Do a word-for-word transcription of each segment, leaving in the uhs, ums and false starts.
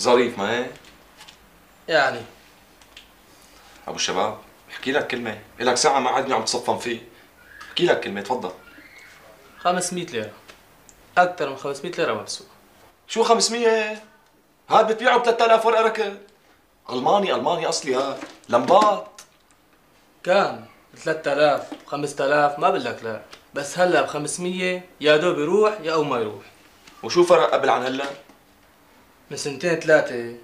ظريف ما ايه؟ يعني ابو الشباب احكي لك كلمه، الك ساعه ما قاعدني عم تصفن فيه، احكي لك كلمه تفضل. خمسمية ليرة، اكثر من خمسمية ليرة ما بسوق. شو خمسمية؟ هاد بتبيعه ب ثلاثة آلاف ورقه ركن. الماني الماني اصلي هاد، لمبات. كان ب ثلاثة آلاف ب خمسة آلاف ما بقول لك لا، بس هلا ب خمسمية يا دوب يروح يا او ما يروح. وشو فرق قبل عن هلا؟ من سنتين ثلاثة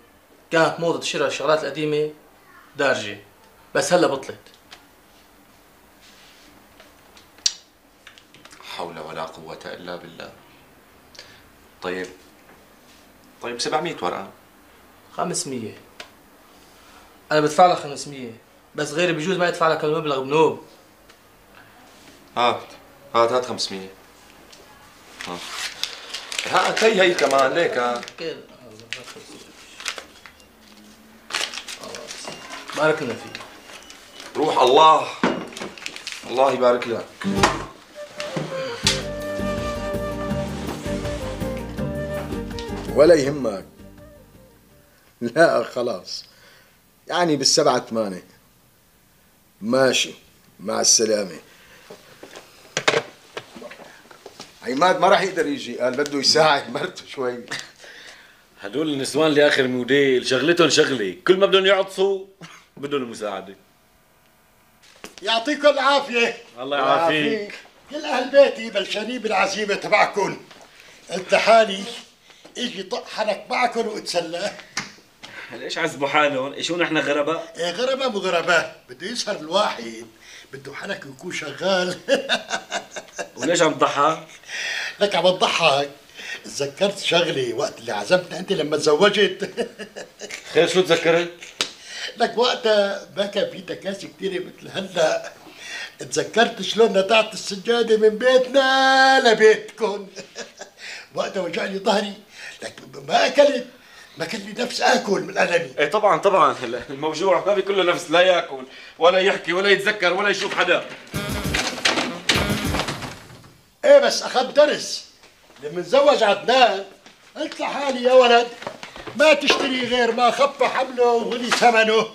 كانت موضة شراء الشغلات القديمة دارجة، بس هلا بطلت. حول ولا قوة إلا بالله. طيب طيب سبعمية ورقة. خمسمية. أنا بدفع لك خمسمية، بس غيري بجوز ما يدفع لك المبلغ بنوب. هات هات هات خمسمية. ها هات هي هي كمان ليك هات. بارك لنا فيك. روح الله الله يبارك لك. ولا يهمك. لا خلاص يعني بالسبعة ثمانية. ماشي مع السلامة. عماد ما راح يقدر يجي، قال بده يساعد مرته شوي. هدول النسوان اللي اخر موديل شغلتهم شغله، كل ما بدهم يعطسوا بدهم المساعدة. يعطيكم العافية. الله يعافيك. كل أهل بيتي بلشانين بالعزيمة تبعكم. قلت حالي اجي طق حنك معكم واتسلى. ليش عذبوا حالهم؟ شو نحن غرباء؟ ايه غرباء مو غرباء، بده يسهر الواحد، بده حنك يكون شغال. وليش عم تضحك؟ لك عم تضحك، تذكرت شغلة وقت اللي عزمتنا أنت لما تزوجت. خير شو تذكرت؟ لك وقتها ما كان في تكاسي كثيرة مثل هلا، تذكرت شلون نتعت السجادة من بيتنا لبيتكم. وقتها وجعني ظهري، لك ما أكلت، ما كان لي نفس آكل من ألمي. إيه طبعاً طبعاً، الموجوع ما بيكون له نفس لا ياكل ولا يحكي ولا يتذكر ولا يشوف حدا. إيه بس أخذت درس، لما نتزوج عدنان قلت لحالي يا ولد ما تشتري غير ما خف حمله وغلي ثمنه.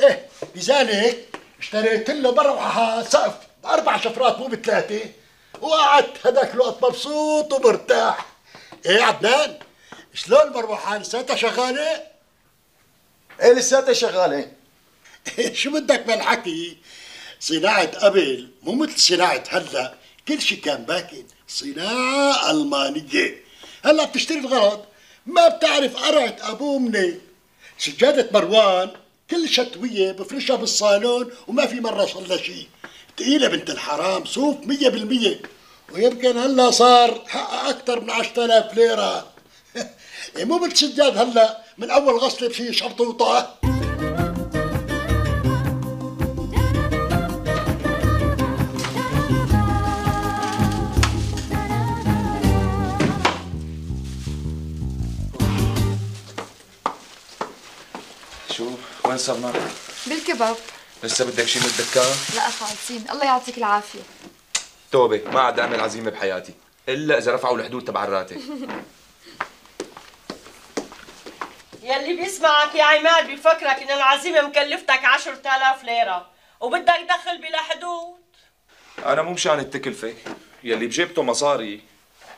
ايه لذلك اشتريت له مروحه سقف باربع شفرات مو بثلاثه، وقعدت هذاك الوقت مبسوط ومرتاح. ايه عدنان شلون المروحه لساتها شغاله؟ ايه لساتها شغاله. شو بدك من الحكي؟ صناعه قبل مو مثل صناعه هلا، كل شيء كان باكن، صناعه المانيه. هلا بتشتري الغرض ما بتعرف قرعة أبوه منين. سجادة مروان كل شتوية بفرشها بالصالون وما في مرة صار لها شيء، ثقيلة بنت الحرام صوف مية بالمية، ويمكن هلا صار حقها أكثر من عشرة آلاف ليرة. مو بالسجاد هلا من أول غسلة بشي شرطة وطاقة. وين صرنا؟ بالكباب. لسه بدك شيء من الدكان؟ لا خالصين، الله يعطيك العافية. توبة، ما عاد أعمل عزيمة بحياتي، إلا إذا رفعوا الحدود تبع الراتب. يلي بيسمعك يا عماد بيفكرك إن العزيمة مكلفتك عشرة آلاف ليرة، وبدك تدخل بلا حدود. أنا مو مشان التكلفة، يلي بجيبته مصاري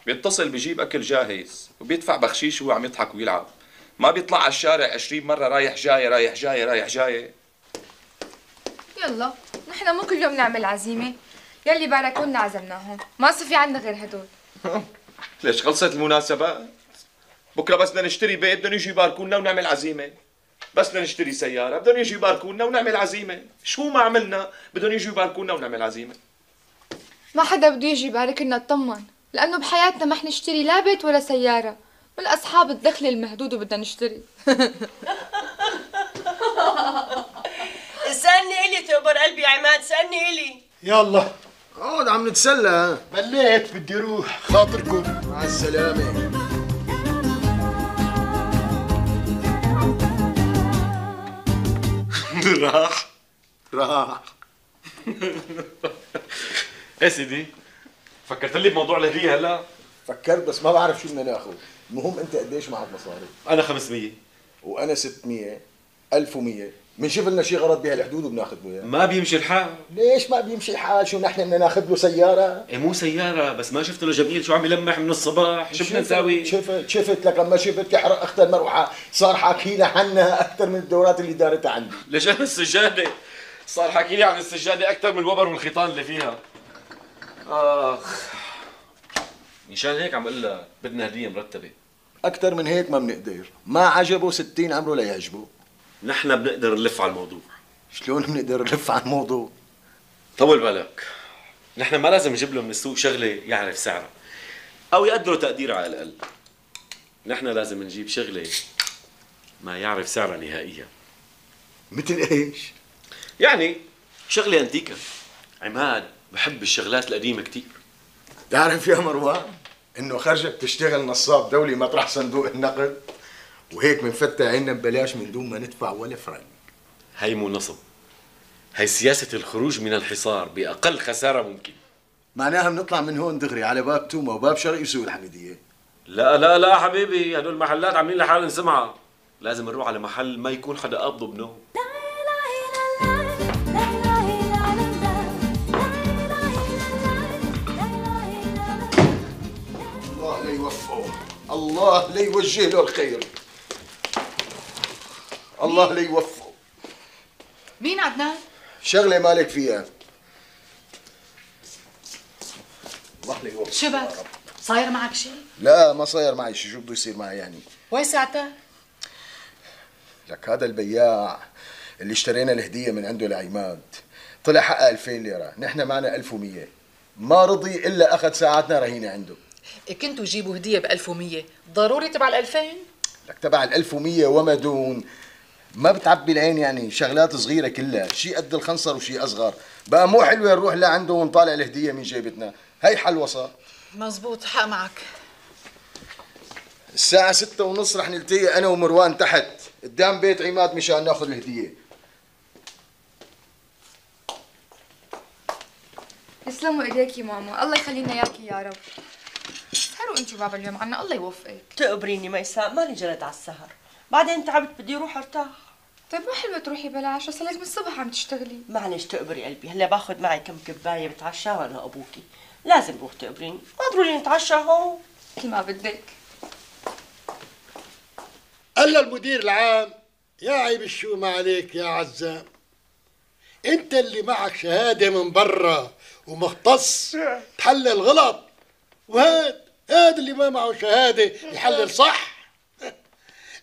بيتصل بجيب أكل جاهز، وبيدفع بخشيش وهو عم يضحك ويلعب. ما بيطلع على الشارع عشرين مرة رايح جاي رايح جاي رايح جاي. يلا نحن مو كل يوم نعمل عزيمة، يلي باركولنا عزمناهم، ما صار في عندنا غير هدول. ليش خلصت المناسبات؟ بكره بس بدنا نشتري بيت بدهم يجوا يباركولنا ونعمل عزيمة، بس بدنا نشتري سيارة بدهم يجوا يباركولنا ونعمل عزيمة، شو ما عملنا بدهم يجوا يباركولنا ونعمل عزيمة. ما حدا بده يجي يباركلنا اطمن، لأنه بحياتنا ما حنشتري لا بيت ولا سيارة. من أصحاب الدخل المهدود وبدنا نشتري. سألني إلي تقبر قلبي يا عماد، سألني إلي. يلا اقعد عم نتسلى. بليت بدي روح، خاطركم مع السلامة. راح راح يا سيدي. فكرت لي بموضوع الهدية هلا؟ فكرت بس ما بعرف شو بدنا ناخذ. المهم انت قديش معك مصاري؟ انا خمسمية. وانا ستمية ألف ومية بنشوف لنا شيء غلط بهالحدود وبناخذ له اياه. ما بيمشي الحال. ليش ما بيمشي الحال؟ شو نحن بدنا ناخذ له سياره؟ ايه مو سياره بس، ما شفت له جميل شو عم يلمح من الصباح؟ شو بدنا نساوي؟ شفت شفت لك لما شفت تحرق اختها المروحه صار حكي لنا عنها اكثر من الدورات اللي دارتها عندي. ليش انا السجاده؟ صار حكي لي عن السجاده اكثر من الوبر والخيطان اللي فيها. اخ مشان هيك عم بقول لك بدنا هديه مرتبه. اكثر من هيك ما بنقدر، ما عجبه ستين عمره لا يعجبه. نحن بنقدر نلف على الموضوع. شلون بنقدر نلف على الموضوع؟ طول بالك، نحن ما لازم نجيب له من السوق شغله يعرف سعرها او يقدروا تقدير على الاقل. نحن لازم نجيب شغله ما يعرف سعرها نهائيا. مثل ايش؟ يعني شغله انتيكه. عماد بحب الشغلات القديمه كثير. بتعرف يا مروان انه خرجت تشتغل نصاب دولي مطرح صندوق النقد؟ وهيك بنفتح عنا ببلاش من دون ما ندفع ولا فرنك. هي مو نصب، هي سياسة الخروج من الحصار بأقل خسارة ممكن. معناها بنطلع من هون دغري على باب توما وباب شرقي وسوق الحميدية. لا لا لا حبيبي، هدول المحلات عاملين لحالهم سمعة، لازم نروح على محل ما يكون حدا قابضه بنوم. الله لا يوفقه، الله لا يوجه له الخير. الله لا يوفقه. مين عدنان؟ شغلة مالك فيها. الله لا يوفقه. شو بك؟ صاير معك شيء؟ لا ما صاير معي شيء، شو بده يصير معي يعني؟ وين ساعتها؟ لك هذا البياع اللي اشترينا الهدية من عنده لعماد طلع حقه ألفين ليرة، نحن معنا ألف ومية، ما رضي إلا أخذ ساعاتنا رهينة عنده. كنتوا جيبوا هدية ب ألف ومية، ضروري تبع ال ألفين؟ لك تبع ال ألف ومية وما دون، ما بتعبي العين يعني، شغلات صغيرة كلها، شيء قد الخنصر وشيء أصغر، بقى مو حلوة نروح لعنده ونطالع الهدية من جيبتنا، هي حل وسط. مزبوط، حق معك. الساعة ستة ونص رح نلتقي أنا ومروان تحت، قدام بيت عماد مشان ناخذ الهدية. يسلموا إيديك يا ماما، الله يخلينا إياكي يا رب. سهروا أنتوا بابا اليوم عنا، الله يوفقك. تقبريني ميساء، مالي جلد على السهر. بعدين تعبت بدي اروح ارتاح. طيب ما حلوه تروحي بلا عشاء، صار لك من الصبح عم تشتغلي. معلش تقبري قلبي، هلا باخذ معي كم كبايه بتعشى انا ابوكي، لازم روح تقبريني، ما ضروري نتعشى هون. مثل ما بدك. قال المدير العام يا عيب الشو ما عليك يا عزام، انت اللي معك شهاده من برا ومختص تحلل غلط، وهاد هاد اللي ما معه شهاده يحلل صح.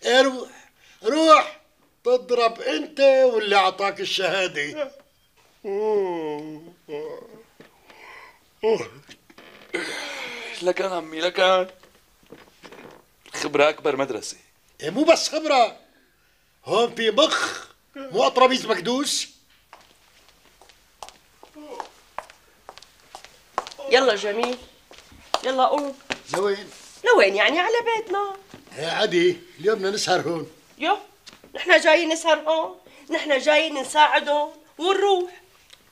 ايه روح روح تضرب انت واللي اعطاك الشهاده. لك انا عمي، لك انا خبره اكبر مدرسه. ايه مو بس خبره، هون في مخ مو قطربيز مكدوس. يلا جميل يلا قوم. لوين؟ لوين يعني على بيتنا. ايه عادي، اليوم بدنا نسهر هون. يو نحن جايين نسهر هون، نحن جايين نساعدهم ونروح.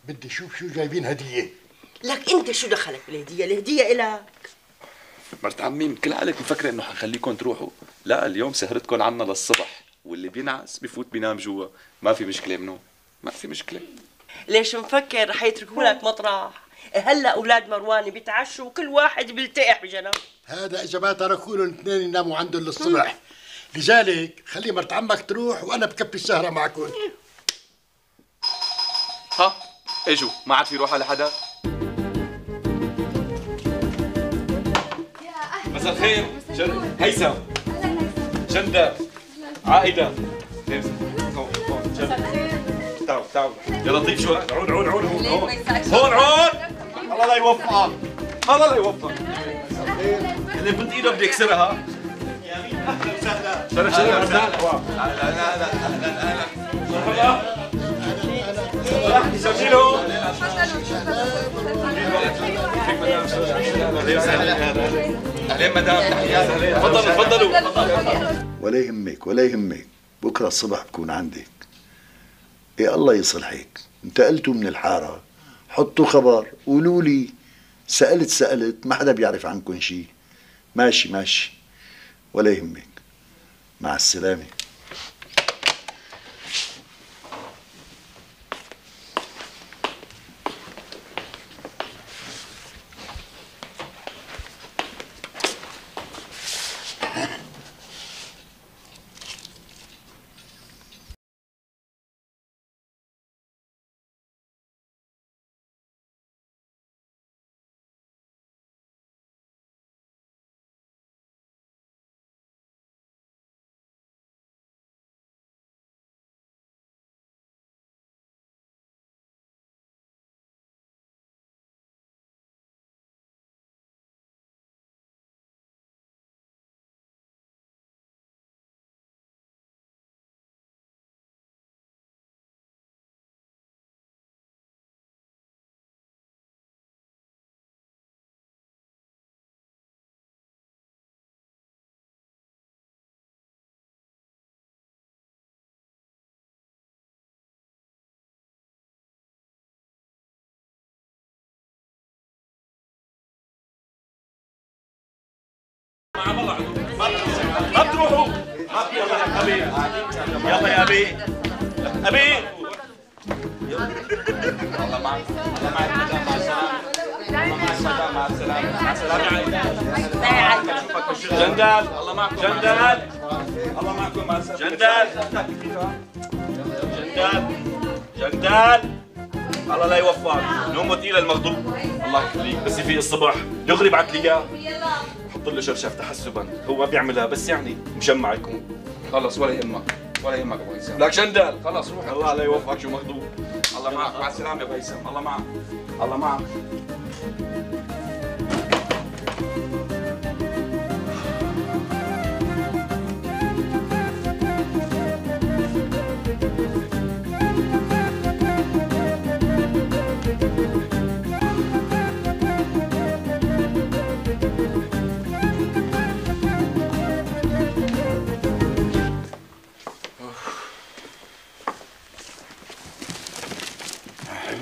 بدي اشوف شو جايبين هديه. لك انت شو دخلك بالهديه؟ الهديه الك. مرت عمي مكل عليك مفكره انه حنخليكم تروحوا، لا اليوم سهرتكم عنا للصبح، واللي بينعس بفوت بينام جوا، ما في مشكله منه، ما في مشكله. ليش مفكر رح يتركوا لك مطرح؟ هلا اولاد مروان بيتعشوا وكل واحد بيلتقح بجنب. هذا اذا ما تركوا لهم اثنين يناموا عندهم للصبح، لذلك خلي مرت عمك تروح وانا بكفي السهره معكم. ها اجوا، ما عاد في روح على حدا. مساء الخير. هيثم، جندة، عائدة، تعالوا تعالوا يا لطيف. شو عود عود عود هون هون هون عود. الله لا يوفقك، الله لا يوفقك. اللي كنت ايده بدي اكسرها. اهلا وسهلا. شرف شرف. اهلا اهلا اهلا اهلا. مرحبا. سجلوا. اهلين مدام، تحيات. تفضلوا تفضلوا. ولا يهمك ولا يهمك، بكره الصبح بكون عندك. إيه الله يصلحك، انتقلتوا من الحارة، حطوا خبر، قولوا لي، سألت سألت ما حدا بيعرف عنكم شيء. ماشي ماشي، ولا يهمك، مع السلامة. ما بتروحوا ما بتروحوا ابي يلا يا ابي ابي يلا الله معك الله معك مع السلامه مع السلامه مع السلامه مع السلامه جندال الله معكم جندال الله معكم مع السلامه جندال جندال جندال الله لا يوفقك نومه ثقيله المغضوب الله يخليك بس في الصبح دغري بعت لي اياه حط له شرشف تحسبا هو ما بيعملها بس يعني مجمع يكون خلص ولا يهمك ولا يهمك ابو هيثم لك جندل خلص روح الله لا يوفقك شو مغضوب الله معك مع السلامه يا ابو هيثم الله معك الله معك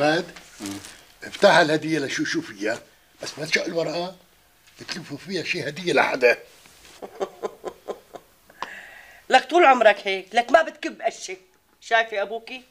عماد افتح الهدية لشو شو فيها بس ما تشق الورقة بتلفوا فيها شي هدية لحدا لك طول عمرك هيك لك ما بتكب قشة شايفة أبوكي؟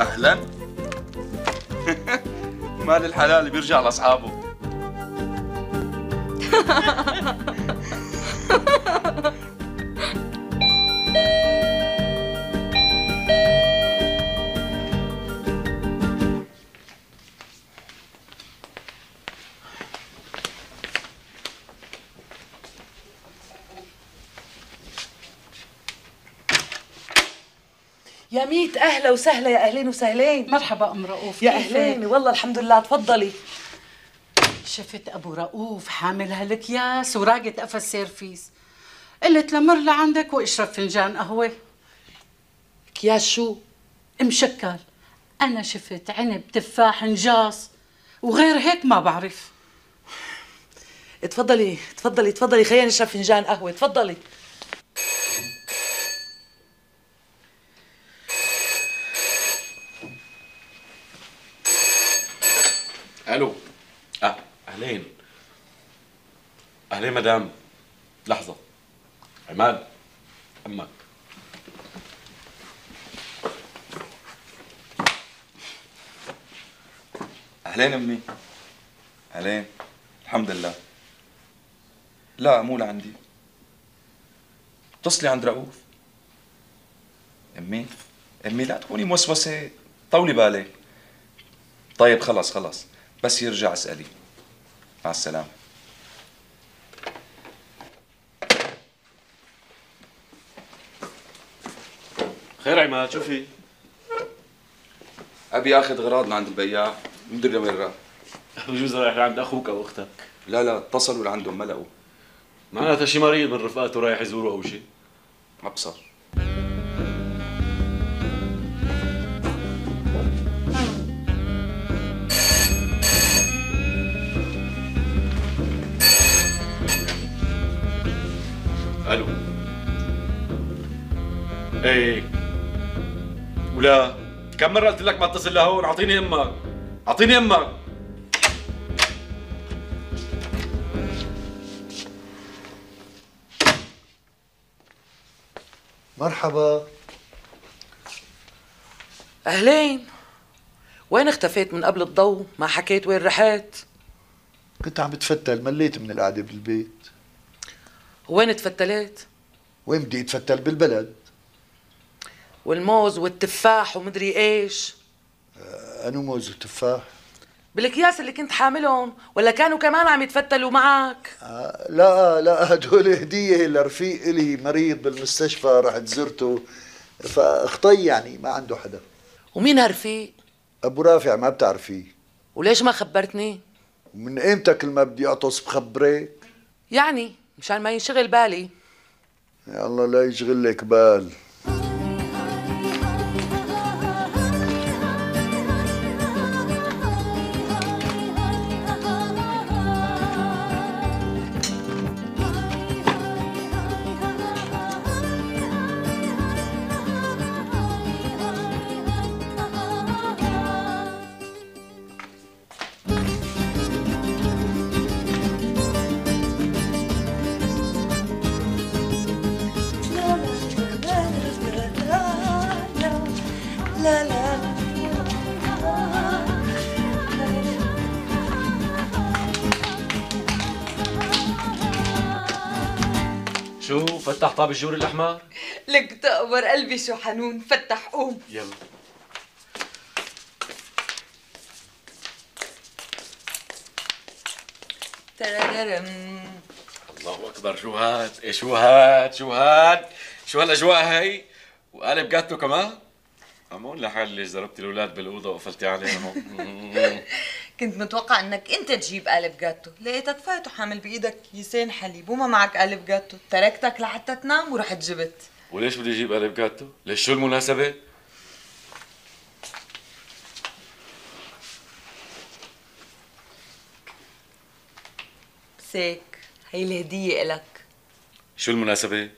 أهلاً مال الحلال بيرجع لأصحابه يا ميت اهلا وسهلا يا اهلين وسهلين مرحبا ام رؤوف يا اهلين والله الحمد لله تفضلي شفت ابو رؤوف حامل هالاكياس وراقه قفا السيرفيس قلت له مر لعندك واشرب فنجان قهوه اكياس شو؟ مشكل انا شفت عنب تفاح نجاص وغير هيك ما بعرف تفضلي تفضلي تفضلي خلينا نشرب فنجان قهوه تفضلي الو اه اهلين اهلين مدام لحظه عماد امك اهلين امي اهلين الحمد لله لا مو لعندي اتصلي عند رؤوف امي امي لا تكوني موسوسه طولي بالك طيب خلص خلص بس يرجع اسألي مع السلامة خير عماد شو في؟ أبي آخذ غراض لعند البياع مدري وين راح بجوز رايح لعند أخوك أو أختك لا لا اتصلوا لعندهم ما لقوا معناتها شي مريض من رفقاته رايح يزوره أو شي أبصر الو ايه ولا كم مره قلت لك ما اتصل لهون اعطيني امك اعطيني امك مرحبا اهلين وين اختفيت من قبل الضو ما حكيت وين رحت كنت عم بتفتل مليت من القعده بالبيت وين تفتلت؟ وين بدي اتفتل بالبلد؟ والموز والتفاح ومدري ايش. انو موز وتفاح؟ بالاكياس اللي كنت حاملهم، ولا كانوا كمان عم يتفتلوا معك؟ آه لا لا، هدول هديه لرفيق الي مريض بالمستشفى، رحت زرته فاخطي يعني ما عنده حدا. ومين هالرفيق؟ ابو رافع، ما بتعرفيه؟ وليش ما خبرتني؟ من امتى كل ما بدي اعطس بخبرك؟ يعني مشان ما ينشغل بالي. يا الله لا يشغل لك بال. شو فتح طاب الجور الأحمر؟ لك تقبر قلبي شو حنون، فتح قوم يلا. ترارم. الله أكبر، شو هاد؟ إيه شو هاد؟ شو هاد؟ شو هالأجواء هي؟ وقالب جاتو كمان؟ أمون لحالي ليش ضربتي الأولاد بالأوضة وقفلتي عليهم؟ كنت متوقع انك انت تجيب قالب جاتو، لقيتك فايت وحامل بايدك كيسين حليب وما معك قالب جاتو، تركتك لحتى تنام ورحت جبت. وليش بدي اجيب قالب جاتو؟ ليش شو المناسبة؟ بسيك، هي الهدية إلك. شو المناسبة؟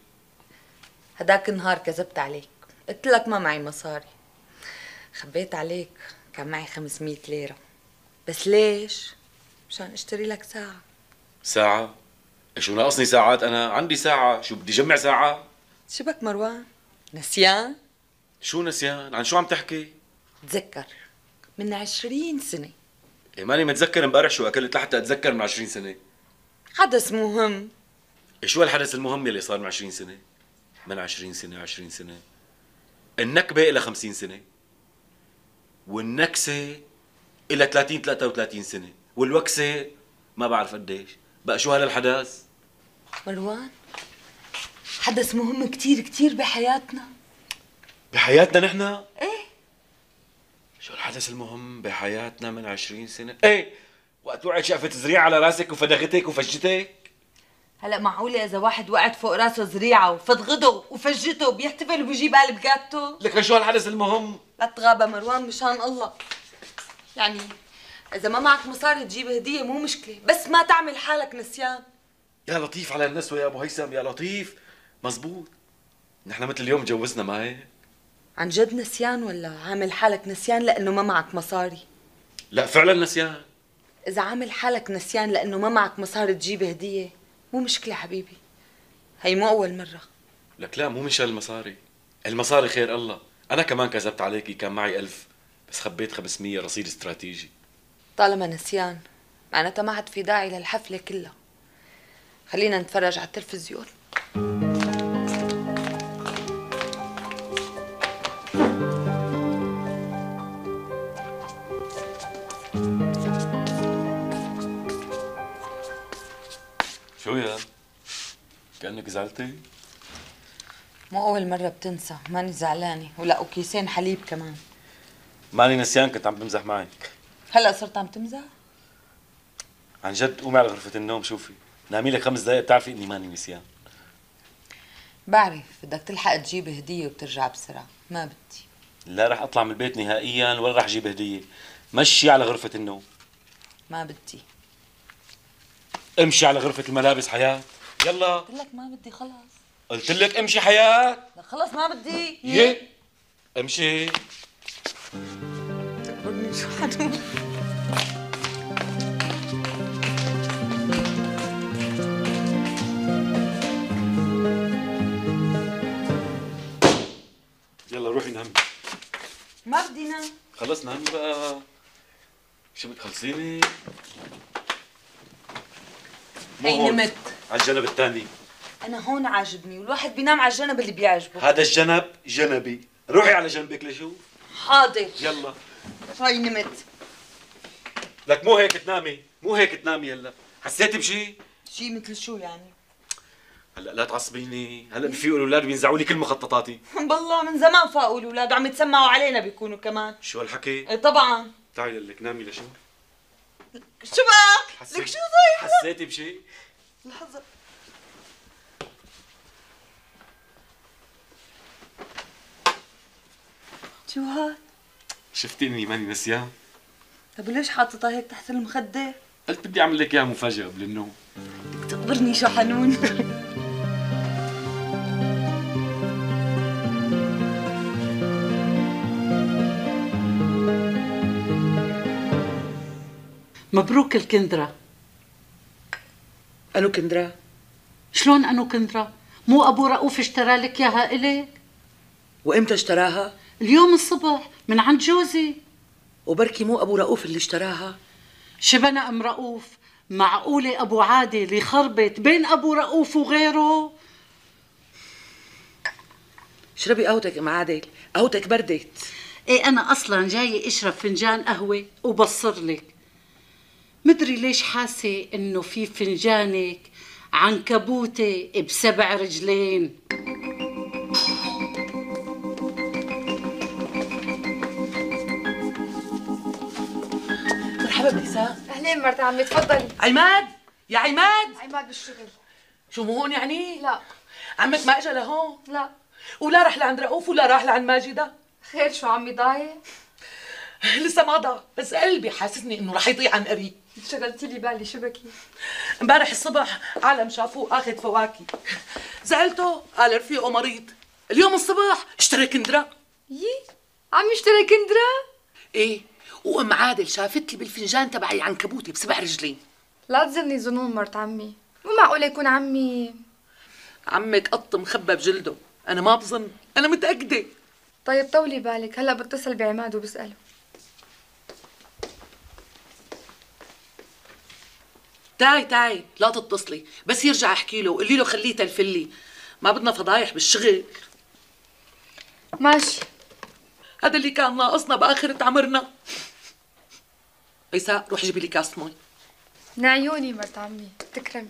هداك النهار كذبت عليك، قلت لك ما معي مصاري. خبيت عليك، كان معي خمسمية ليرة. بس ليش؟ مشان اشتري لك ساعة. ساعة؟ شو ناقصني ساعات أنا؟ عندي ساعة، شو بدي جمع ساعة؟ شبك مروان؟ نسيان؟ شو نسيان؟ عن شو عم تحكي؟ تذكر من عشرين سنة. إيه ماني متذكر امبارح شو أكلت لحتى أتذكر من عشرين سنة. حدث مهم. إيه شو هالحدث المهم يلي صار من عشرين سنة؟ من عشرين سنة، عشرين سنة. النكبة إلها خمسين سنة. والنكسة إلى ثلاثين ثلاثة وثلاثين سنة، والوكسة ما بعرف قديش، بقى شو هذا الحدث؟ مروان، حدث مهم كثير كثير بحياتنا. بحياتنا نحن؟ ايه. شو الحدث المهم بحياتنا من عشرين سنة؟ ايه، وقت وقعت شقفة زريعة على راسك وفدغتك وفجتك؟ هلا معقولة إذا واحد وقعت فوق راسه زريعة وفدغته وفجته بيحتفل وبيجيب قالب جاتو؟ لك شو هالحدث المهم؟ لا تغابى مروان مشان الله. يعني إذا ما معك مصاري تجيب هدية مو مشكلة، بس ما تعمل حالك نسيان. يا لطيف على النسوة يا أبو هيثم، يا لطيف. مزبوط، نحن مثل اليوم تجوزنا، ما هيك؟ عن جد نسيان ولا عامل حالك نسيان لأنه ما معك مصاري؟ لا فعلا نسيان. إذا عامل حالك نسيان لأنه ما معك مصاري تجيب هدية مو مشكلة حبيبي، هي مو أول مرة. لك لا، مو مش هالمصاري، المصاري خير الله. أنا كمان كذبت عليكي، كان معي ألف بس خبيت خمسمية رصيد استراتيجي. طالما نسيان معناتها ما عاد في داعي للحفلة كلها، خلينا نتفرج على التلفزيون. شو يا؟ كأنك زعلتي؟ مو أول مرة بتنسى، ماني زعلانة، ولا وكيسين حليب كمان. ماني نسيان، كنت عم بمزح معك. هلا صرت عم تمزح؟ عن جد قومي على غرفة النوم شوفي، نامي لك خمس دقائق بتعرفي اني ماني نسيان. بعرف بدك تلحق تجيب هدية وبترجع بسرعة، ما بدي. لا رح اطلع من البيت نهائيا ولا رح اجيب هدية، مشي على غرفة النوم. ما بدي. امشي على غرفة الملابس حياة، يلا. قلت لك ما بدي خلص. قلت لك امشي حياة. لا خلص ما بدي. يي امشي. تقبرني شو حنون. يلا روحي نامي. ما بدي نام. خلص نامي بقى، شو بتخلصيني؟ هي نمت على الجنب الثاني. أنا هون عاجبني، والواحد بينام على الجنب اللي بيعجبه. هذا الجنب جنبي. روحي على جنبك لشوف. حاضر. يلا. هاي نمت. لك مو هيك تنامي، مو هيك تنامي هلا، حسيتي بشي؟ شي مثل شو يعني؟ هلا لا تعصبيني، هلا في الاولاد بينزعوا لي كل مخططاتي. بالله من زمان فاقوا الاولاد عم يتسمعوا علينا بيكونوا كمان. شو هالحكي؟ ايه طبعا. تعالي لك نامي لشو؟ شو بقى؟ لك شو صاير؟ حسيتي بشي؟ لحظة. شو هاد؟ شفتي اني ماني نسيان؟ طب ليش حاططها هيك تحت المخدة؟ قلت بدي اعمل لك اياها مفاجأة قبل النوم. بدك تقبرني شو حنون. مبروك الكندرة. انو كندرة؟ شلون انو كندرة؟ مو ابو رؤوف اشترى لك اياها الك؟ وامتى اشتراها؟ اليوم الصبح من عند جوزي. وبركي مو ابو رؤوف اللي اشتراها؟ شبنا ام رؤوف. معقوله ابو عادي اللي خربت بين ابو رؤوف وغيره؟ اشربي قهوتك ام عادل، قهوتك بردت. ايه انا اصلا جاي اشرب فنجان قهوه وبصر لك. مدري ليش حاسه انه في فنجانك عنكبوته بسبع رجلين. اهلين مرت عمي، تفضلي. عماد يا عماد. عماد بالشغل. شو مو هون يعني؟ لا. عمك ما اجى لهون؟ لا. ولا راح لعند رؤوف ولا راح لعند ماجدة؟ خير شو عمي ضايع؟ لسه ما ضاع، بس قلبي حاسسني انه راح يضيع عن قريب. شغلتي لي بالي، شبكي؟ امبارح الصبح عالم شافوه اخذ فواكه، زعلته قال رفيقه مريض. اليوم الصبح اشترى كندرة. يي عم يشتري كندرة؟ ايه، وام عادل شافتلي بالفنجان تبعي عنكبوتي بسبع رجلين. لا تظني ظنون مرت عمي، مو معقول يكون عمي. عمك قط مخبى بجلده، انا ما بظن، انا متاكده. طيب طولي بالك، هلا بتصل بعماد وبساله. تعي تعي، لا تتصلي، بس يرجع احكي له وقولي له خليه تلفلي، ما بدنا فضايح بالشغل. ماشي. هذا اللي كان ناقصنا باخره عمرنا. عيسى روح جيبي لي كاسة مي. من عيوني مرت عمي، تكرمي.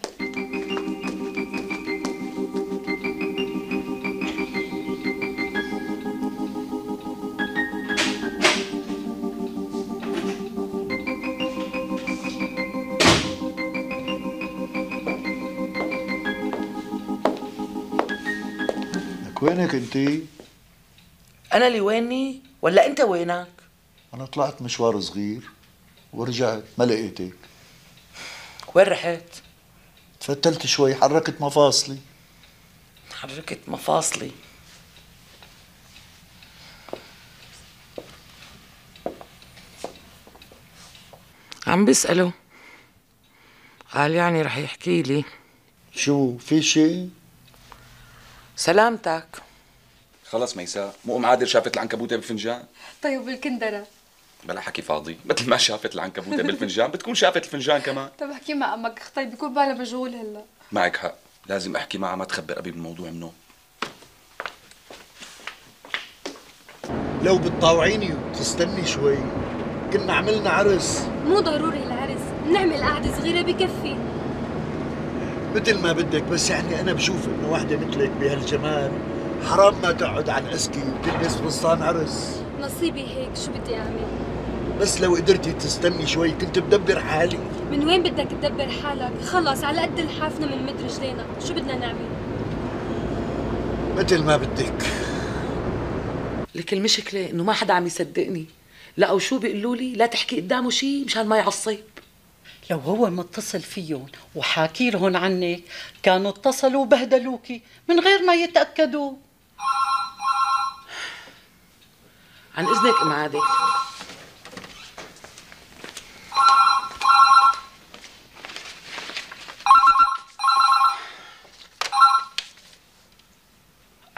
لك وينك انتي؟ أنا اللي ويني؟ ولا أنت وينك؟ أنا طلعت مشوار صغير ورجعت ما لقيتك. وين رحت؟ تفتلت شوي، حركت مفاصلي. حركت مفاصلي؟ عم بسأله، قال يعني رح يحكي لي. شو في شي؟ سلامتك. خلص ميساء، مو ام عادل شافت العنكبوتة بالفنجان؟ طيب بالكندرة؟ بلا حكي فاضي، مثل ما شافت العنكبوتة بالفنجان بتكون شافت الفنجان كمان. طب احكي مع امك، اختي بيكون بالها مشغول هلا. معك حق، لازم احكي معها، ما تخبر ابي بالموضوع منه. لو بتطاوعيني وبتستني شوي كنا عملنا عرس. مو ضروري العرس، بنعمل قعدة صغيرة بكفي. مثل ما بدك، بس يعني انا بشوف انه وحدة مثلك بهالجمال حرام ما تقعد على الاسكي وتلبس فستان عرس. نصيبي هيك، شو بدي اعمل؟ بس لو قدرتي تستني شوي كنت بدبر حالي. من وين بدك تدبر حالك؟ خلص على قد الحافنه من مد رجلينا، شو بدنا نعمل؟ مثل ما بدك. لك المشكله انه ما حدا عم يصدقني، لقوا شو بيقولوا لي لا تحكي قدامه شيء مشان ما يعصب. لو هو متصل فيهم وحاكي لهم عنك كانوا اتصلوا وبهدلوكي من غير ما يتاكدوا. عن اذنك ام عادل.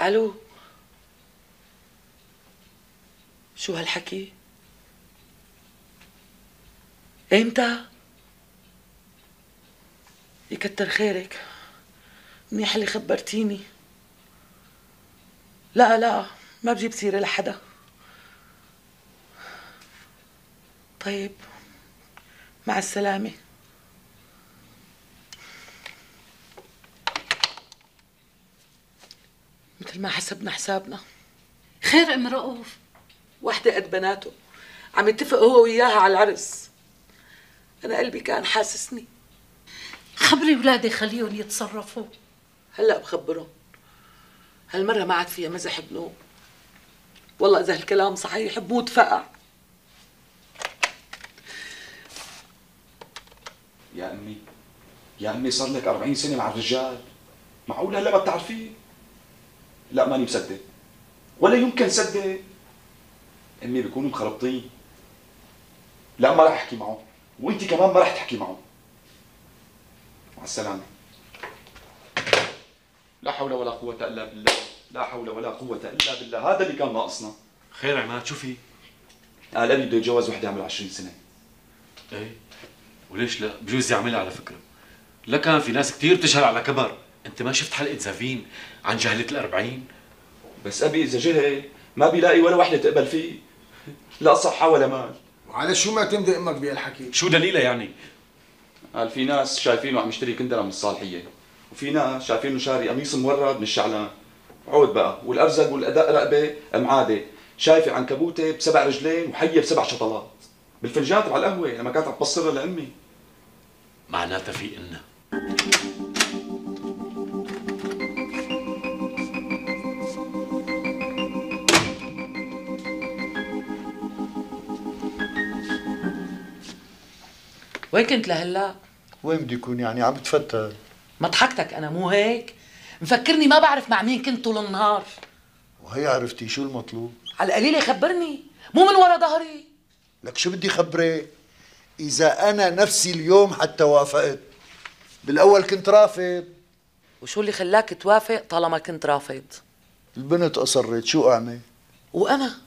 الو، شو هالحكي؟ امتى؟ يكتر خيرك، منيح اللي خبرتيني. لا لا ما بجيب سيرة لحدا. طيب مع السلامة. مثل ما حسبنا حسابنا. خير ام رؤوف؟ وحدة قد بناته عم يتفق هو وياها على العرس. أنا قلبي كان حاسسني. خبري ولادي خليهم يتصرفوا. هلا بخبرهم. هالمرة ما عاد فيها مزح بنوم. والله إذا هالكلام صحيح بموت فقع. يا أمي يا أمي صار لك أربعين سنة مع الرجال، معقول هلا ما بتعرفيه؟ لا ماني مصدق ولا يمكن صدق. أمي بيكونوا مخربطين. لا ما راح أحكي معه وأنت كمان ما راح تحكي معه. مع السلامة. لا حول ولا قوة إلا بالله، لا حول ولا قوة إلا بالله، هذا اللي كان ناقصنا. خير عماد، شو في؟ قال أبي بده يتجوز وحدة عمرها عشرين سنة. إيه وليش لا؟ بجوز يعملها على فكرة. لكان في ناس كثير بتجهل على كبر، أنت ما شفت حلقة زافين عن جهلة الأربعين؟ بس أبي إذا جهل ما بيلاقي ولا وحدة تقبل فيه، لا صحة ولا مال. وعلى شو ما تمدي أمك بهالحكي؟ شو دليلها يعني؟ قال في ناس شايفينه عم يشتري كندرة من الصالحية، وفي ناس شايفينه شاري قميص مورد من الشعلان. عود بقى، والأرزق والأداء رقبة معادة، شايفة عنكبوتة بسبع رجلين وحية بسبع شطلات. بالفنجان تبع القهوة لما كانت عم تبصرها لأمي. معناتها في إلنا. وين كنت لهلا؟ وين بدي يكون يعني، عم بتفتل. مضحكتك انا مو هيك؟ مفكرني ما بعرف مع مين كنت طول النهار. وهي عرفتي شو المطلوب؟ على القليله خبرني، مو من ورا ظهري. لك شو بدي خبرك؟ اذا انا نفسي اليوم حتى وافقت. بالاول كنت رافض. وشو اللي خلاك توافق طالما كنت رافض؟ البنت اصرت، شو اعمل؟ وانا؟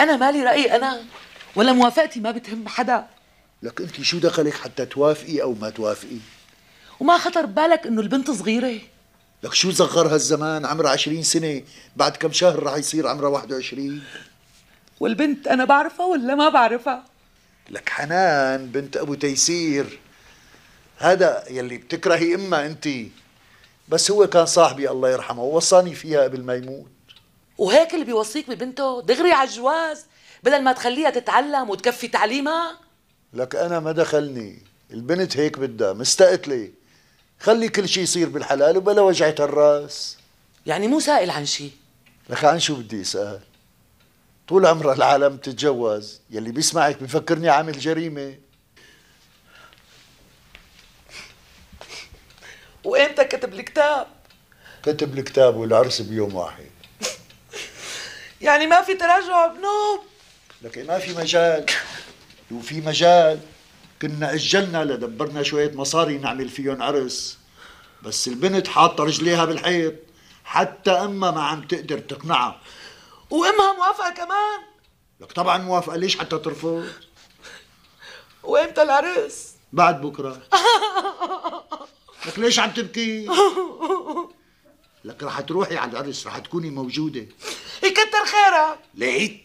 انا مالي رايي انا، ولا موافقتي ما بتهم حدا. لك انت شو دخلك حتى توافقي او ما توافقي؟ وما خطر ببالك انه البنت صغيره؟ لك شو صغرها الزمان؟ عمرها عشرين سنه، بعد كم شهر رح يصير عمرها واحد وعشرين. والبنت انا بعرفها ولا ما بعرفها؟ لك حنان بنت ابو تيسير، هذا يلي بتكرهي امها انت، بس هو كان صاحبي الله يرحمه ووصاني فيها قبل ما يموت. وهيك اللي بيوصيك ببنته دغري على الجواز بدل ما تخليها تتعلم وتكفي تعليمها؟ لك أنا ما دخلني، البنت هيك بدها، مستقتلة، خلي كل شيء يصير بالحلال وبلا وجعة الراس. يعني مو سائل عن شيء؟ لك عن شو بدي أسأل؟ طول عمرها العالم بتتجوز، يلي بيسمعك بيفكرني عامل جريمة. وإمتى كتب الكتاب؟ كتب الكتاب والعرس بيوم واحد. يعني ما في تراجع بنوب؟ لك ما في مجال. وفي مجال كنا أجلنا لدبرنا شوية مصاري نعمل فيهم عرس، بس البنت حاطة رجليها بالحيط، حتى أمها ما عم تقدر تقنعها. وأمها موافقة كمان؟ لك طبعا موافقة، ليش حتى ترفض؟ وإمتى العرس؟ بعد بكرة. لك ليش عم تبكي؟ لك رح تروحي على العرس، رح تكوني موجودة. يكتر خيرك. ليك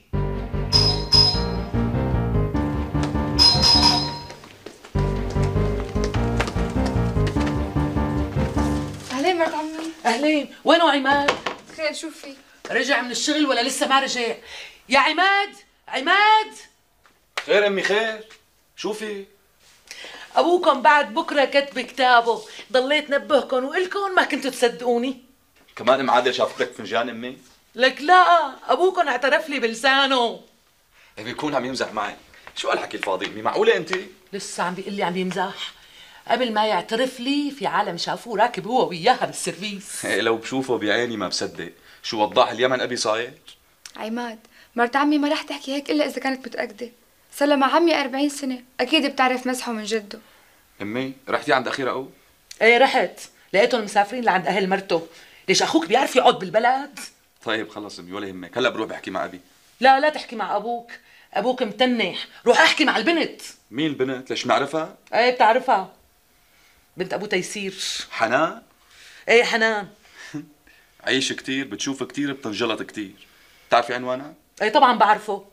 مرت عمي. اهلين. وينو عماد؟ خير، شو في؟ رجع من الشغل ولا لسه ما رجع؟ يا عماد، عماد. خير امي، خير. شو في؟ ابوكم بعد بكره كتب كتابه، ضليت نبهكم وإلكم ما كنتوا تصدقوني. كمان ام عادل شافت لك فنجان امي؟ لك لا، ابوكم اعترف لي بلسانه. بيكون عم يمزح معي. شو هالحكي الفاضي امي، معقوله انت؟ لسه عم بيقول لي عم يمزح. قبل ما يعترف لي في عالم شافوه راكب هو وياها بالسيرفيس. لو بشوفه بعيني ما بصدق. شو وضاح اليمن ابي صاير؟ عماد، مرت عمي ما رح تحكي هيك الا اذا كانت متاكده. صار مع عمي أربعين سنه، اكيد بتعرف مزحه من جده. امي رحتي عند اخي رؤوف؟ ايه رحت، لقيتهم مسافرين لعند اهل مرته. ليش اخوك بيعرف يقعد بالبلد؟ طيب خلص امي ولا يهمك، هلا بروح بحكي مع ابي. لا لا تحكي مع ابوك، ابوك متنح. روح احكي مع البنت. مين البنت؟ ليش نعرفها؟ ايه بتعرفها، بنت ابو تيسير. حنان؟ ايه حنان. عايشه كتير، بتشوفها كتير، بتنجلط كتير. بتعرفي عنوانها؟ اي طبعا بعرفه.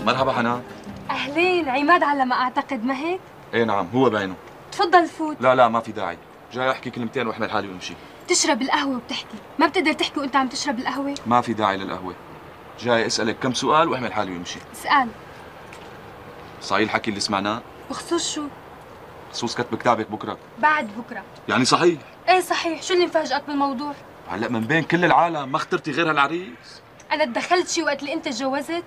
مرحبا حنان. اهلين. عماد على ما اعتقد، ما هيك؟ ايه نعم، هو بعينه. تفضل فوت. لا لا ما في داعي، جاي احكي كلمتين واحمل حالي وامشي. بتشرب القهوه وبتحكي، ما بتقدر تحكي وانت عم تشرب القهوه؟ ما في داعي للقهوه، جاي اسالك كم سؤال واحمل حالي وامشي. اسال. صحيح الحكي اللي سمعناه؟ بخصوص شو؟ بخصوص كتب كتابك بكره. بعد بكره؟ يعني صحيح؟ ايه صحيح، شو اللي مفاجئك بالموضوع؟ هلا من بين كل العالم ما اخترتي غير هالعريس؟ انا تدخلت شي وقت اللي انت تجوزت؟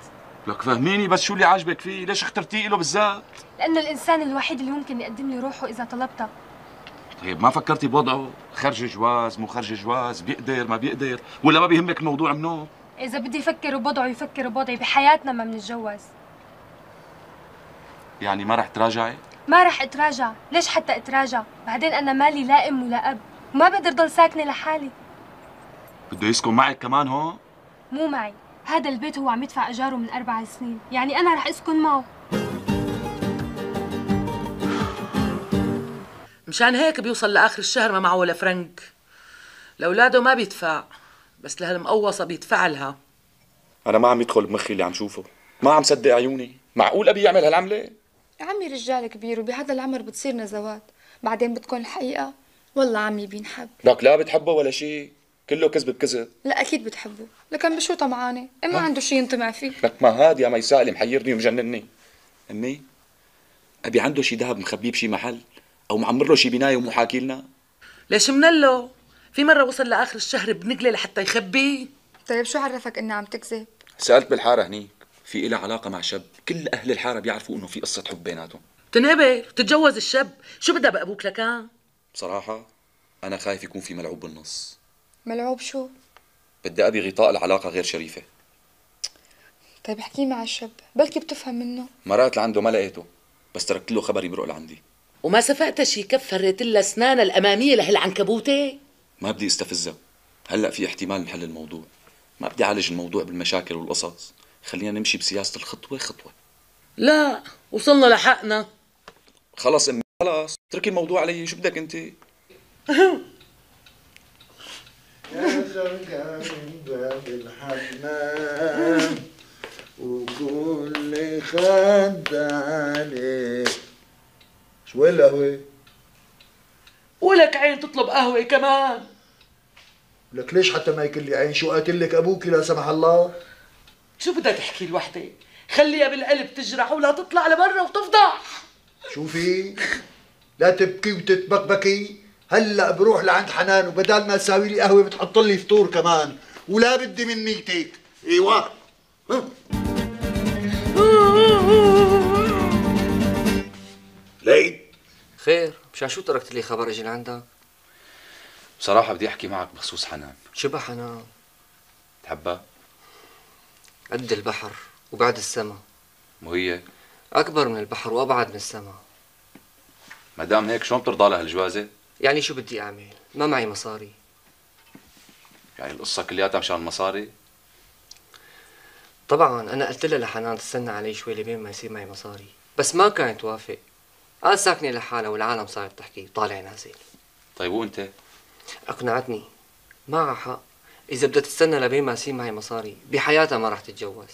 لك فهميني بس شو اللي عاجبك فيه؟ ليش اخترتيه له بالذات؟ لأنه الإنسان الوحيد اللي ممكن يقدم لي روحه إذا طلبتها. طيب ما فكرتي بوضعه؟ خرج جواز، مو خرج جواز، بيقدر ما بيقدر، ولا ما بيهمك الموضوع منه؟ إذا بدي يفكر بوضعه يفكر بوضعي، بحياتنا ما بنتجوز. يعني ما رح تراجعي؟ ما رح أتراجع، ليش حتى أتراجع؟ بعدين أنا مالي لا أم ولا أب، وما بقدر ضل ساكنة لحالي. بده يسكن معك كمان هون؟ مو معي. هذا البيت هو عم يدفع ايجاره من اربع سنين، يعني انا رح اسكن معه. مشان هيك بيوصل لاخر الشهر ما معه ولا فرنك. لاولاده ما بيدفع، بس لهالمقوصه بيدفع لها. انا ما عم يدخل بمخي اللي عم شوفه، ما عم صدق عيوني، معقول ابي يعمل هالعمله؟ يا عمي رجال كبير وبهذا العمر بتصير نزوات، بعدين بتكون الحقيقه والله عمي بينحب. لك لا بتحبه ولا شيء، كله كذب بكذب. لا اكيد بتحبه، لكن بشو طمعانه؟ اما عنده شيء ينطمع فيه. لك ما هاد يا ميساء اللي محيرني ومجنني. امي ابي عنده شيء ذهب مخبيه بشي محل، او معمر له شيء بنايه ومو حاكي لنا. ليش منله؟ في مره وصل لاخر الشهر بنقله لحتى يخبيه. طيب شو عرفك انه عم تكذب؟ سالت بالحاره هنيك، في إلها علاقه مع شاب، كل اهل الحاره بيعرفوا انه في قصه حب بيناتهم. تنهبل وتتجوز الشاب، شو بدها بابوك لكان؟ بصراحه انا خايف يكون في ملعوب بالنص. ملعوب شو؟ بدي ابي غطاء العلاقه غير شريفه. طيب احكي مع الشاب، بلكي بتفهم منه. مرات لعنده ما لقيته، بس تركت له خبر يمرق لعندي. وما صفقت شي كف فريت لها اسنانها الاماميه لهالعنكبوته؟ ما بدي استفزها، هلا في احتمال نحل الموضوع، ما بدي اعالج الموضوع بالمشاكل والقصص، خلينا نمشي بسياسه الخطوه خطوه. لا، وصلنا لحقنا. خلص امي خلص، اتركي الموضوع علي، شو بدك انت؟ يا زرقاء من باب الحمام وكل خد عليك. شو القهوة؟ ولك عين تطلب قهوة كمان. لك ليش حتى ما يكون لي عين؟ شو قاتل لك أبوكي لا سمح الله؟ شو بدها تحكي الوحدة؟ خليها بالقلب تجرح ولا تطلع لبرا وتفضح. شوفي لا تبكي وتتبكبكي، هلا بروح لعند حنان وبدال ما تساوي لي قهوه بتحط لي فطور كمان، ولا بدي من نيتك. ايوه ليد خير. مشان شو تركت لي خبر اجي لعندك؟ بصراحه بدي احكي معك بخصوص حنان. شو بها حنان؟ بتحبها؟ قد البحر وبعد السما. مو هي اكبر من البحر وابعد من السما. ما دام هيك شلون بترضى لها الجوازه؟ يعني شو بدي اعمل؟ ما معي مصاري. يعني القصه كلياتها مشان المصاري؟ طبعا انا قلت لها لحنان تستنى علي شوي لبين ما يصير معي مصاري، بس ما كانت توافق. قال ساكنه لحالها والعالم صارت تحكي طالع نازل. طيب وانت؟ اقنعتني، معها حق. اذا بدها تستنى لبين ما يصير معي مصاري بحياتها ما راح تتجوز.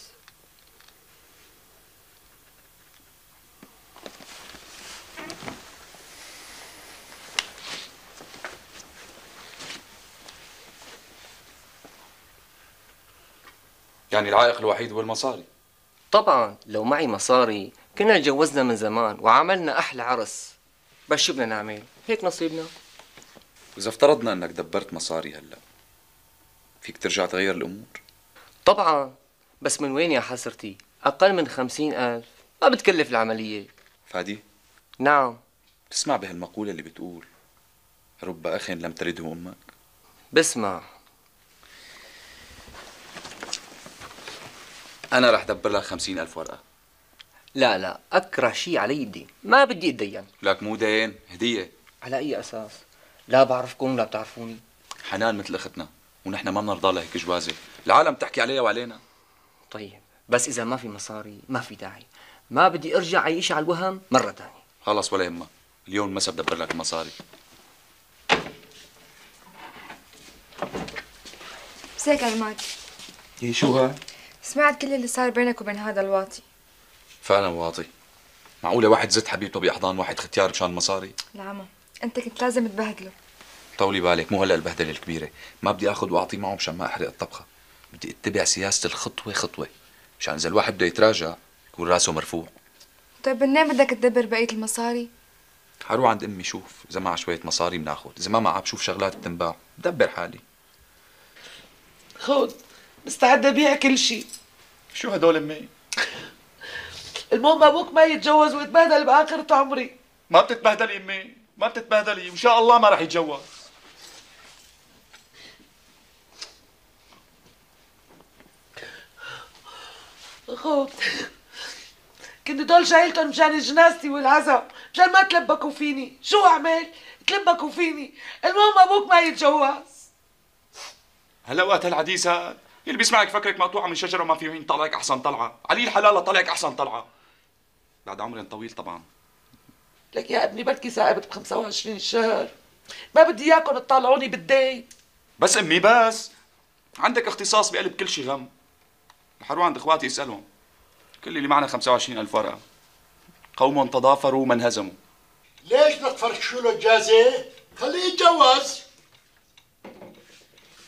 يعني العائق الوحيد هو المصاري. طبعا لو معي مصاري كنا تجوزنا من زمان وعملنا احلى عرس، بس شو بدنا نعمل؟ هيك نصيبنا. واذا افترضنا انك دبرت مصاري هلا، فيك ترجع تغير الامور؟ طبعا، بس من وين يا حسرتي؟ اقل من خمسين الف ما بتكلف العمليه. فادي؟ نعم. بتسمع بهالمقوله اللي بتقول رب اخ لم تلده امك؟ بسمع. أنا رح دبر لك خمسين ألف ورقة. لا لا، أكره شيء علي الدين، ما بدي أتدين. لك مو دين، هدية. على اي اساس؟ لا بعرفكم ولا بتعرفوني. حنان مثل اختنا ونحن ما بنرضى لهيك جوازه، العالم بتحكي عليها وعلينا. طيب بس اذا ما في مصاري ما في داعي، ما بدي ارجع عيش على الوهم مره ثانيه. خلص ولا يهمك، اليوم مسا بدبر لك المصاري. مساك عماد. ايه شو ها؟ سمعت كل اللي صار بينك وبين هذا الواطي. فعلا واطي؟ معقولة واحد زت حبيبته باحضان واحد ختيار مشان المصاري؟ العمى، انت كنت لازم تبهدله. طولي بالك، مو هلا البهدله الكبيره، ما بدي اخذ واعطي معه مشان ما احرق الطبخه، بدي اتبع سياسه الخطوه خطوه، مشان اذا الواحد بده يتراجع يكون راسه مرفوع. طيب منين بدك تدبر بقيه المصاري؟ حروح عند امي شوف، اذا معها شويه مصاري بناخذ، اذا ما معها بشوف شغلات بتنباع، بدبر حالي. خذ، مستعده ابيع كل شيء. شو هدول امي؟ المهم ابوك ما يتجوز ويتبهدل باخرة عمري. ما بتتبهدلي امي، ما بتتبهدلي، وان شاء الله ما راح يتجوز. خذ، كنت دول شايلتهم مشان جنازتي والعزا، مشان ما تلبكوا فيني، شو اعمل؟ تلبكوا فيني، المهم ابوك ما يتجوز. هلا وقت هالحديث هاد، اللي بيسمعك فكرك مقطوعه من شجره وما في وين طلعك احسن طلعه، علي الحلال لطلعك احسن طلعه. بعد عمر طويل طبعا. لك يا ابني بركي سائبت ب خمسة وعشرين شهر، ما بدي اياكم تطلعوني بالدين. بس امي بس، عندك اختصاص بقلب كل شيء غم. حروح عند اخواتي اسالهم، كل اللي معنا خمسة وعشرين ألف ورقه. قوم تضافروا من هزموا. ليش بدك تفركشوا له الجازه؟ خليه يتجوز.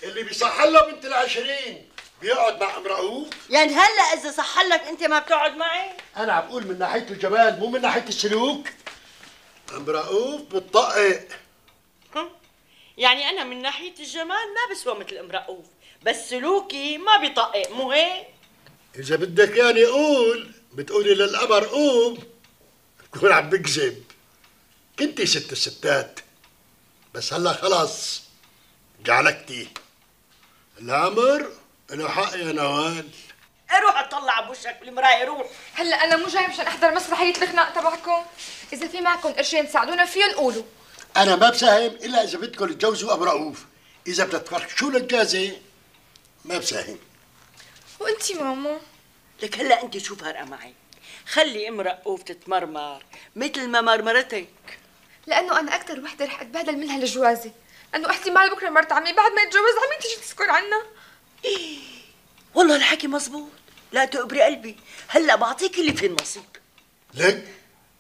اللي بيصح له بنت العشرين بيقعد مع ام رؤوف؟ يعني هلا اذا صح لك انت ما بتقعد معي؟ انا عم بقول من ناحيه الجمال مو من ناحيه السلوك. ام رؤوف بتطقق. يعني انا من ناحيه الجمال ما بسوى مثل ام رؤوف، بس سلوكي ما بيطقق مو هيك؟ إذا بدك يعني قول، بتقولي للقمر قوم، بتكون عم بكذب. كنتي ست الستات، بس هلا خلاص جعلكتي. العمر له حق يا نوال. روح اطلع بوشك بالمرايه روح. هلا أنا مو جاي مشان أحضر مسرحية الخناق تبعكم، إذا في معكم قرشين تساعدونا فيهم قولوا. أنا ما بساهم إلا إذا بدكم تتجوزوا أبو رؤوف، إذا بتتفركشوا للجازة ما بساهم. وانتي ماما؟ لك هلا انت شو فارقه معي؟ خلي ام رؤوف تتمرمر مثل ما مرمرتك، لانه انا اكثر وحده رح اتبهدل منها الجوازه، لانه احتمال بكره مرت عمي بعد ما يتجوز عمي تجي تسكر عنا. إيه والله الحكي مزبوط، لا تقبري قلبي، هلا بعطيك اللي في النصيب. لك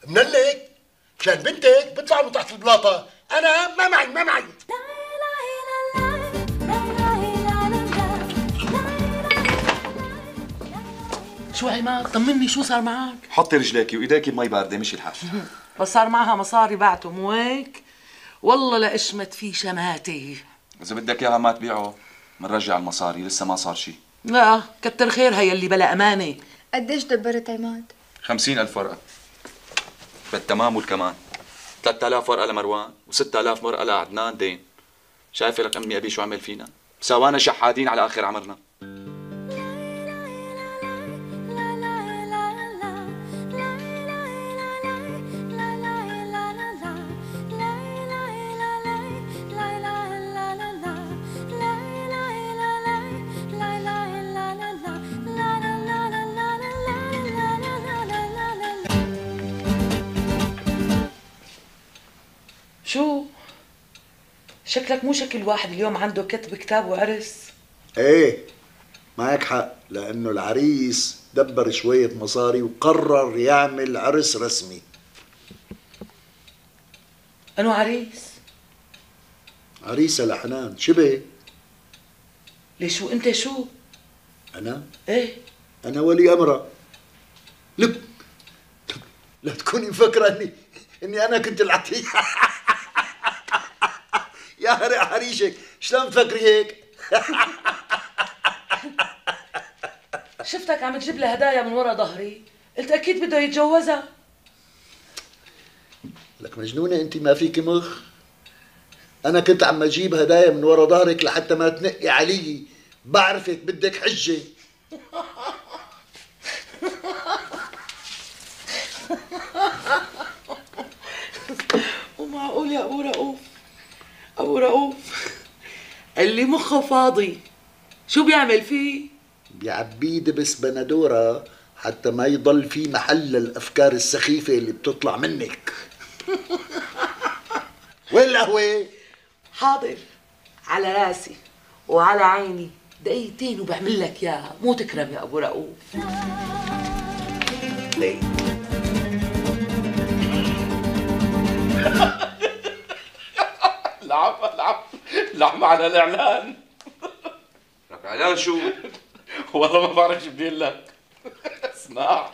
منلك مشان بنتك بطلع من تحت البلاطه، انا ما معي ما معي. شو عماد؟ طمني شو صار معك؟ حطي رجليكي وايديكي بمي بارده مشي الحال. بس صار معها مصاري بعته مو هيك؟ والله لاشمت فيه شماتي. إذا بدك اياها ما تبيعه، بنرجع المصاري، لسه ما صار شيء. لا كتر خيرها يلي بلا امانه. قديش دبرت عماد؟ خمسين ألف ورقه. بالتمام والكمان. ثلاثة آلاف ورقه لمروان وستة آلاف ورقه لعدنان دين. شايفه لك امي ابي شو عمل فينا؟ سوانا شحادين على اخر عمرنا. شو؟ شكلك مو شكل واحد اليوم عنده كتب كتاب وعرس. ايه معك حق، لانه العريس دبر شوية مصاري وقرر يعمل عرس رسمي. انو عريس؟ عريسة لحنان، شبه؟ ليش شو انت شو؟ انا؟ ايه انا ولي امرة. لب لا تكوني مفكرة اني اني انا كنت العطية. يا هرق حريشك، شلون تفكري هيك؟ شفتك عم تجيب لها هدايا من ورا ظهري، قلت اكيد بده يتجوزها. لك مجنونه انت، ما فيكي مخ؟ انا كنت عم اجيب هدايا من ورا ظهرك لحتى ما تنقي علي، بعرفك بدك حجه. لي يا ابو رؤوف، ابو رؤوف اللي مخه فاضي شو بيعمل فيه؟ بيعبيه دبس بندوره حتى ما يضل في محل للافكار السخيفه اللي بتطلع منك. وين القهوه؟ حاضر، على راسي وعلى عيني، دقيقتين وبعمل لك اياها، مو تكرم يا ابو رؤوف. ليه؟ العفو العفو العفو على الاعلان. لك اعلان شو؟ والله ما بعرف شو بدي اقول لك. اسمع،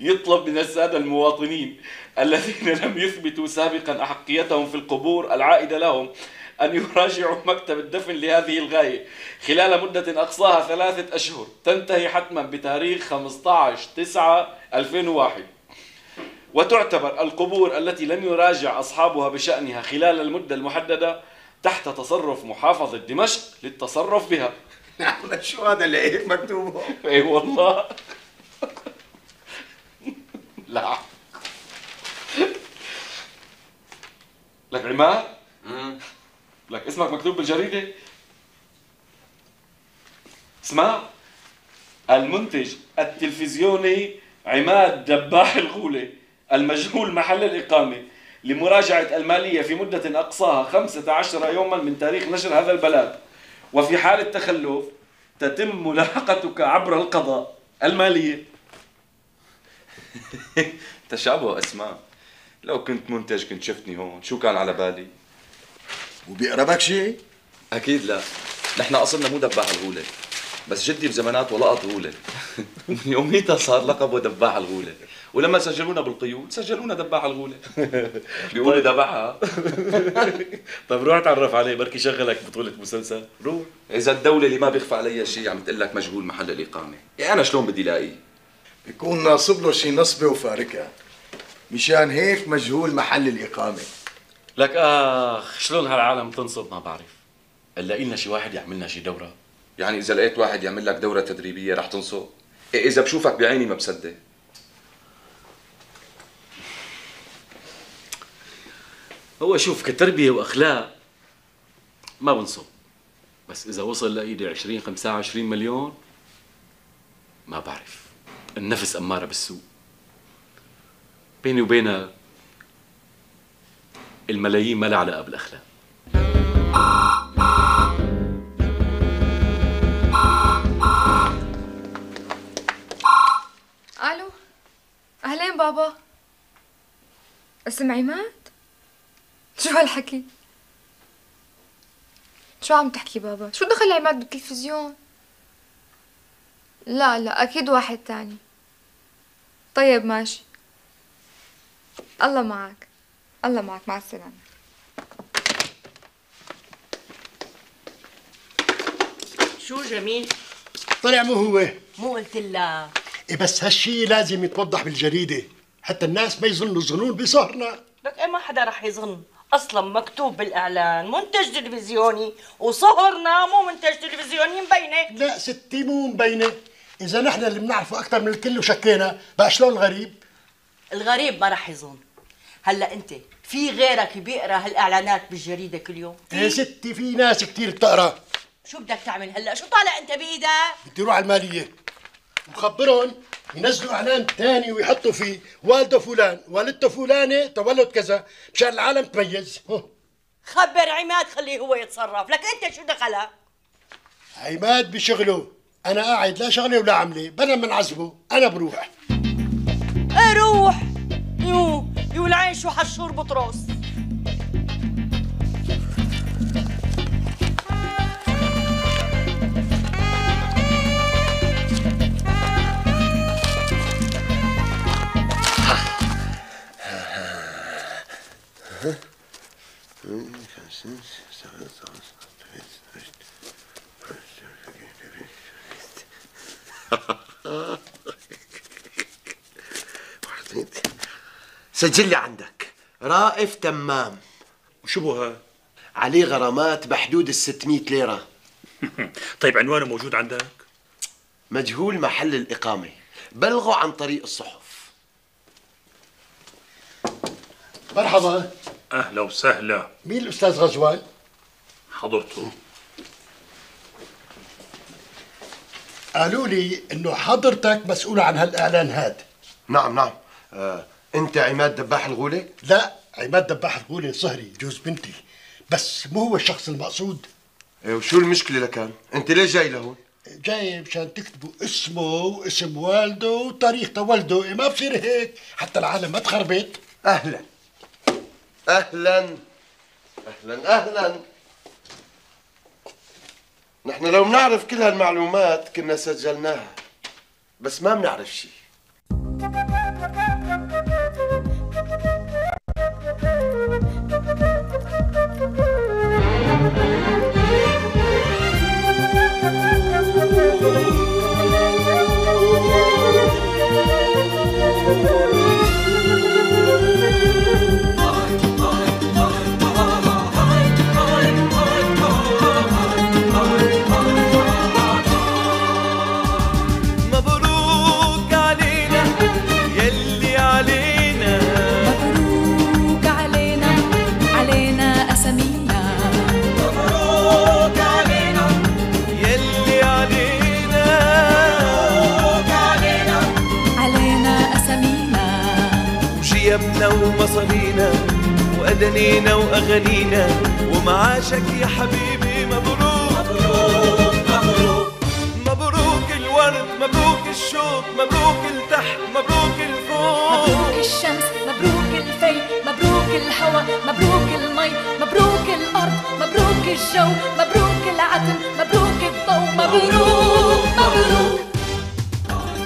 يطلب من الساده المواطنين الذين لم يثبتوا سابقا احقيتهم في القبور العائده لهم أن يراجعوا مكتب الدفن لهذه الغاية خلال مدة أقصاها ثلاثة أشهر تنتهي حتماً بتاريخ خمسة عشر تسعة ألفين وواحد، وتعتبر القبور التي لم يراجع أصحابها بشأنها خلال المدة المحددة تحت تصرف محافظة دمشق للتصرف بها. نعم، شو هذا اللي هيك مكتوبه؟ إي والله. لا لك عماد؟ لك اسمك مكتوب بالجريدة. اسمع، المنتج التلفزيوني عماد دباح الغولة المجهول محل الإقامة لمراجعة المالية في مدة أقصاها خمسة عشر يوما من تاريخ نشر هذا البلاغ، وفي حال التخلف تتم ملاحقتك عبر القضاء المالية. تشابه أسماء، لو كنت منتج كنت شفتني هون، شو كان على بالي؟ وبيقربك شيء؟ اكيد لا، نحن اصلنا مو دباح الغوله، بس جدي بزمانات ولقط غوله. من يوميتها صار لقبه دباح الغوله، ولما سجلونا بالقيود سجلونا دباح الغوله. بيقولوا دبحها. طيب روح تعرف عليه، بركي شغلك بطوله مسلسل. روح. اذا الدوله اللي ما بيخفى عليها شيء عم تقول لك مجهول محل الاقامه، يعني انا شلون بدي لاقيه؟ بيكون ناصب له شيء نصبه وفاركه، مشان هيك مجهول محل الاقامه. لك اخ، شلون هالعالم تنصب ما بعرف. نلاقي لنا شي واحد يعمل لنا شي دوره. يعني اذا لقيت واحد يعمل لك دوره تدريبيه رح تنصب؟ إيه اذا بشوفك بعيني ما بصدق. هو شوف، كتربيه واخلاق ما بنصب، بس اذا وصل لايدي عشرين خمسة وعشرين مليون ما بعرف. النفس اماره بالسوء. بيني وبينك الملايين ما لها علاقة بالأخلاق. ألو، أهلين بابا. اسم عماد؟ شو هالحكي؟ شو عم تحكي بابا؟ شو دخل عماد بالتلفزيون؟ لا لا، أكيد واحد تاني. طيب ماشي، الله معك، الله معك، مع السلامة. شو جميل؟ طلع مو هو. مو قلت لك؟ إيه بس هالشي لازم يتوضح بالجريدة حتى الناس ما يظنوا الظنون بسهرنا. لك إيه ما حدا رح يظن، أصلاً مكتوب بالإعلان منتج تلفزيوني وسهرنا مو منتج تلفزيوني مبينة. لا ستي مو مبينة، إذا نحن اللي بنعرفه أكثر من الكل وشكينا، بقى شلون الغريب؟ الغريب ما رح يظن. هلا انت في غيرك بيقرا هالاعلانات بالجريده كل يوم؟ يا ستي في ناس كثير بتقرا. شو بدك تعمل هلا؟ شو طالع انت بايدك؟ بدي اروح على الماليه وخبرهم ينزلوا اعلان ثاني ويحطوا فيه والده فلان والدته فلانه تولد كذا مشان العالم تميز. خبر عماد خليه هو يتصرف، لك انت شو دخلك؟ عماد بشغله، انا قاعد لا شغله ولا عمله، بدل ما نعذبه انا بروح. ايه روح، يو يو العيش وحشور بطرس. سجل لي عندك رائف تمام. وشو بو هذا؟ عليه غرامات بحدود ال ستمية ليرة. طيب عنوانه موجود عندك؟ مجهول محل الإقامة، بلغوا عن طريق الصحف. مرحبا. اهلا وسهلا. مين الاستاذ غزوان؟ حضرته قالوا لي انه حضرتك مسؤول عن هالاعلان هاد. نعم نعم. آه، انت عماد دباح الغولي؟ لا، عماد دباح الغولي صهري جوز بنتي، بس مو هو الشخص المقصود. ايه وشو المشكله لكان؟ انت ليه جاي لهون؟ جاي مشان تكتبوا اسمه واسم والده وتاريخ تولده. إيه ما بصير هيك حتى العالم ما تخربط. اهلا اهلا اهلا اهلا. نحن لو بنعرف كل هالمعلومات كنا سجلناها، بس ما بنعرف شيء. ومصارينا وأدنينا وأغانينا ومعاشك يا حبيبي. مبروك مبروك مبروك مبروك الورد، مبروك الشوق، مبروك التحت، مبروك الفوق، مبروك الشمس، مبروك الفي، مبروك الهوى، مبروك المي، مبروك الأرض، مبروك الجو، مبروك العتم، مبروك الضوء. مبروك مبروك